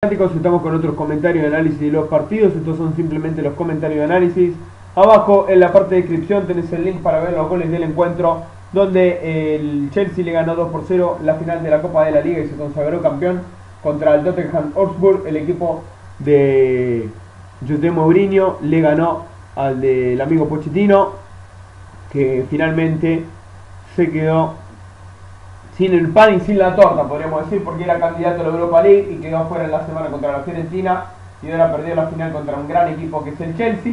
Estamos con otros comentarios de análisis de los partidos. Estos son simplemente los comentarios de análisis. Abajo en la parte de descripción tenés el link para ver los goles del encuentro, donde el Chelsea le ganó 2-0 la final de la Copa de la Liga y se consagró campeón contra el Tottenham Hotspur. El equipo de José Mourinho le ganó al del amigo Pochettino, que finalmente se quedó sin el pan y sin la torta, podríamos decir, porque era candidato a la Europa League y quedó fuera en la semana contra la Fiorentina y ahora perdió la final contra un gran equipo que es el Chelsea,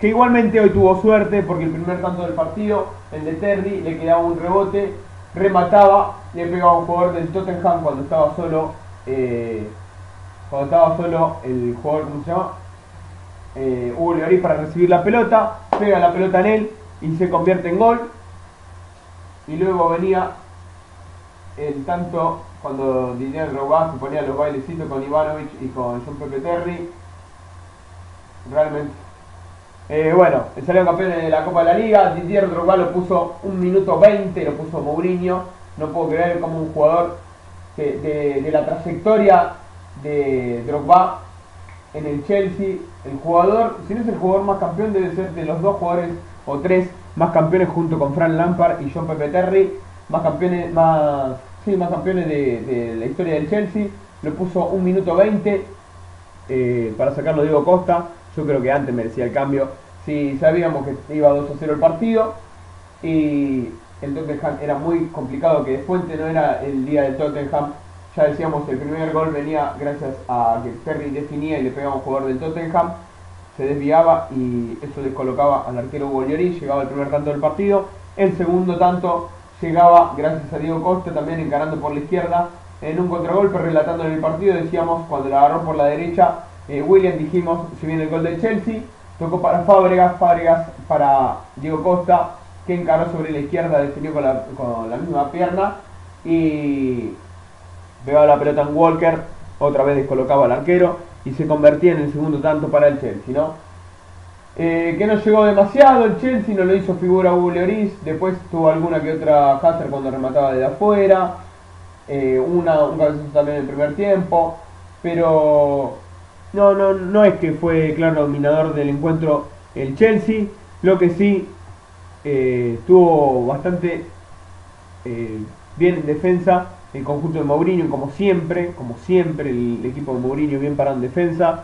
que igualmente hoy tuvo suerte porque el primer tanto del partido, el de Terry, le quedaba un rebote, remataba, le pegaba a un jugador del Tottenham cuando estaba solo el jugador, ¿cómo se llama? Hugo Lloris, para recibir la pelota, pega la pelota en él y se convierte en gol. Y luego venía el tanto cuando Didier Drogba se ponía los bailecitos con Ivanovic y con John Pepe Terry. Realmente bueno, salió campeón de la Copa de la Liga. Didier Drogba lo puso 1 minuto 20, lo puso Mourinho. No puedo creer como un jugador de la trayectoria de Drogba en el Chelsea, el jugador, si no es el jugador más campeón, debe ser de los dos jugadores o tres más campeones, junto con Frank Lampard y John Pepe Terry, más campeones de la historia del Chelsea. Lo puso 1 minuto 20 para sacarlo Diego Costa. Yo creo que antes merecía el cambio. Si sabíamos que iba 2-0 el partido y el Tottenham era muy complicado, que después no era el día del Tottenham. Ya decíamos, el primer gol venía gracias a que Terry definía y le pegaba a un jugador del Tottenham, se desviaba y eso descolocaba al arquero Hugo Lloris. Llegaba el primer tanto del partido. El segundo tanto llegaba gracias a Diego Costa, también encarando por la izquierda en un contragolpe, relatando en el partido. Decíamos, cuando la agarró por la derecha William, dijimos, si viene el gol del Chelsea, tocó para Fábregas, Fábregas para Diego Costa, que encaró sobre la izquierda, definió con la misma pierna y pegaba la pelota en Walker, otra vez descolocaba al arquero y se convertía en el segundo tanto para el Chelsea, ¿no? Que no llegó demasiado, el Chelsea no lo hizo figura Hugo Lloris, después tuvo alguna que otra Hazard cuando remataba de afuera, un cabezazo también en el primer tiempo, pero no es que fue claro dominador del encuentro el Chelsea. Lo que sí estuvo bastante bien en defensa el conjunto de Mourinho, como siempre el equipo de Mourinho bien parado en defensa.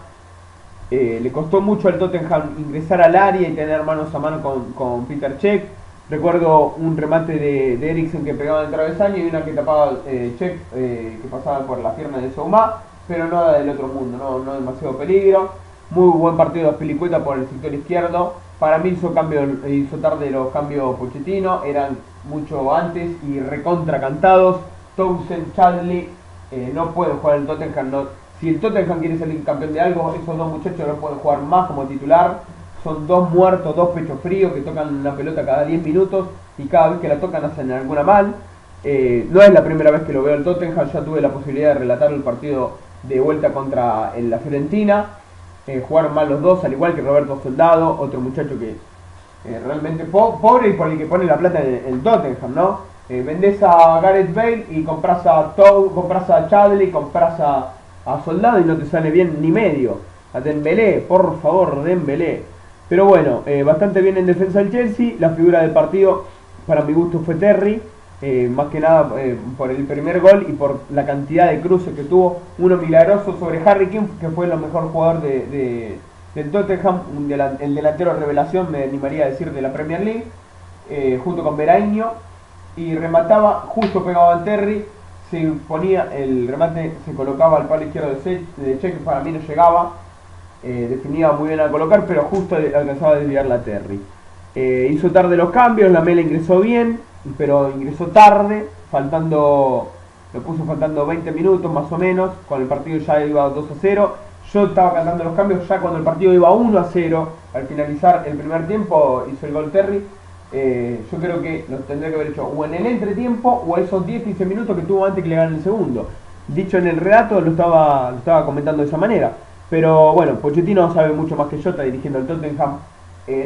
Le costó mucho al Tottenham ingresar al área y tener manos a mano con Peter Cech. Recuerdo un remate de Eriksen que pegaba en el travesaño y una que tapaba Cech, que pasaba por la pierna de Zouma, pero nada del otro mundo, no demasiado peligro. Muy buen partido de Azpilicueta por el sector izquierdo. Para mí hizo tarde los cambios Pochettino, eran mucho antes y recontra cantados. Townsend, Chadli no pueden jugar el Tottenham. Si el Tottenham quiere salir campeón de algo, esos dos muchachos no pueden jugar más como titular. Son dos muertos, dos pechos fríos que tocan la pelota cada 10 minutos y cada vez que la tocan hacen alguna mal. No es la primera vez que lo veo el Tottenham, ya tuve la posibilidad de relatar el partido de vuelta contra la Fiorentina. Jugaron mal los dos, al igual que Roberto Soldado, otro muchacho que realmente pobre y por el que pone la plata en el Tottenham, ¿no? Vendés a Gareth Bale y compras a Chadli, compras a Soldado y no te sale bien ni medio. A Dembélé, por favor, Dembélé. Pero bueno, bastante bien en defensa el Chelsea. La figura del partido, para mi gusto, fue Terry. Más que nada por el primer gol y por la cantidad de cruces que tuvo. Uno milagroso sobre Harry Kane, que fue el mejor jugador del Tottenham. El delantero revelación, me animaría a decir, de la Premier League. Junto con Berainio. Y remataba, justo pegaba al Terry. Se ponía el remate, se colocaba al palo izquierdo de Cech, para mí no llegaba, definía muy bien a colocar, pero justo alcanzaba a desviarla a Terry. Hizo tarde los cambios, la Mela ingresó bien, pero ingresó tarde, lo puso faltando 20 minutos más o menos, cuando el partido ya iba 2-0. Yo estaba cantando los cambios ya cuando el partido iba 1-0, al finalizar el primer tiempo hizo el gol Terry. Yo creo que lo tendría que haber hecho o en el entretiempo o esos 10-15 minutos que tuvo antes que le ganan el segundo. Dicho en el relato, lo estaba comentando de esa manera. Pero bueno, Pochettino sabe mucho más que yo, está dirigiendo el Tottenham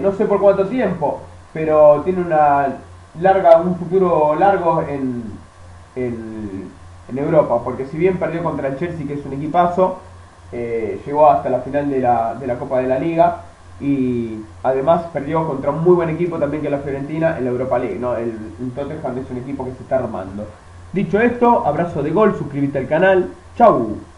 no sé por cuánto tiempo, pero tiene un futuro largo en Europa, porque si bien perdió contra el Chelsea, que es un equipazo, llegó hasta la final de la Copa de la Liga y además perdió contra un muy buen equipo también que la Fiorentina en la Europa League, ¿no? El Tottenham es un equipo que se está armando. Dicho esto, abrazo de gol, suscríbete al canal, chau.